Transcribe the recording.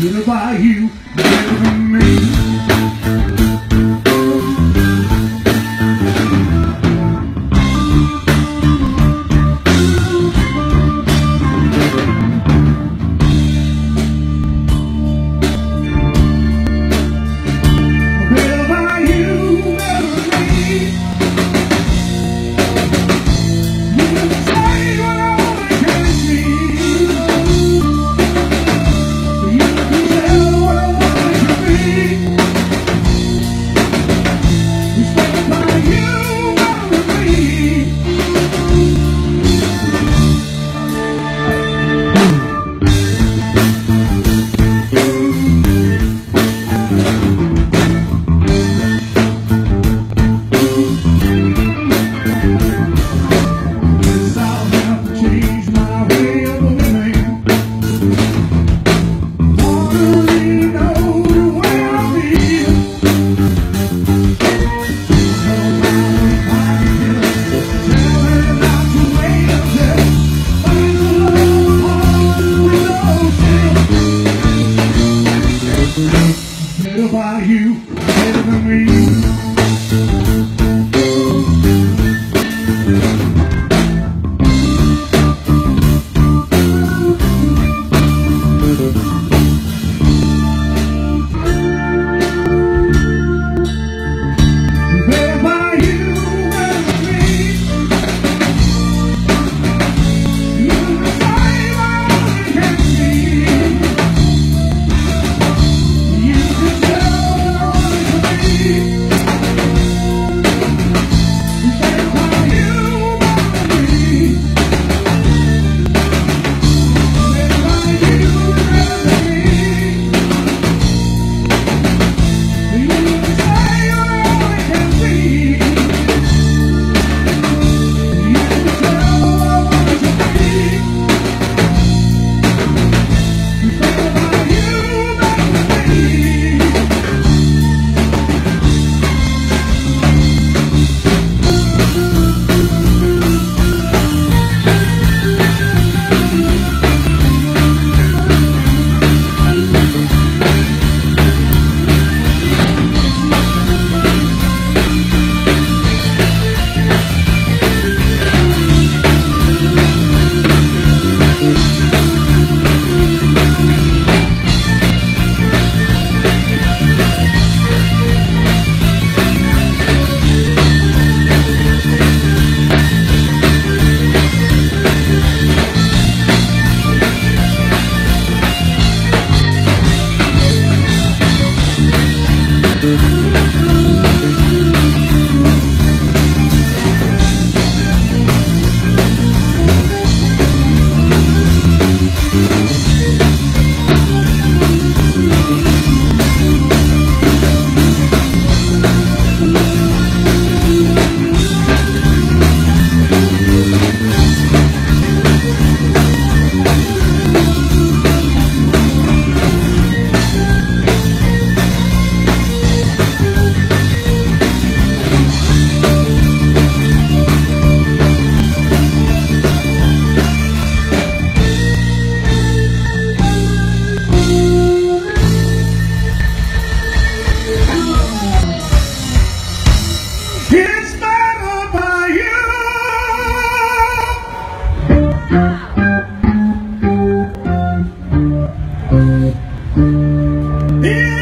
Little by you, little by me. Little by you, little by me. You can say whatever you can see. Little by you, little by me. Little by you, little by me. You can say what you can see. Yeah.